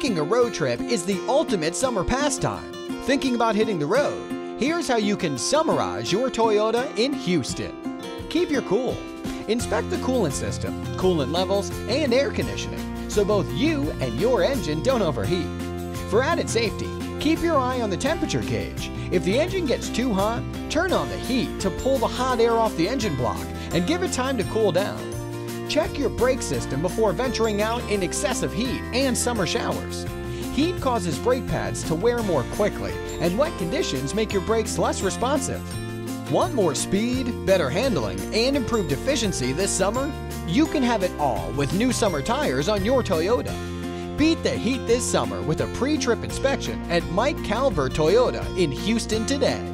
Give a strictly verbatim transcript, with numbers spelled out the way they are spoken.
Taking a road trip is the ultimate summer pastime. Thinking about hitting the road? Here's how you can summarize your Toyota in Houston. Keep your cool. Inspect the coolant system, coolant levels, and air conditioning so both you and your engine don't overheat. For added safety, keep your eye on the temperature gauge. If the engine gets too hot, turn on the heat to pull the hot air off the engine block and give it time to cool down. Check your brake system before venturing out in excessive heat and summer showers. Heat causes brake pads to wear more quickly, and wet conditions make your brakes less responsive. Want more speed, better handling, and improved efficiency this summer? You can have it all with new summer tires on your Toyota. Beat the heat this summer with a pre-trip inspection at Mike Calvert Toyota in Houston today.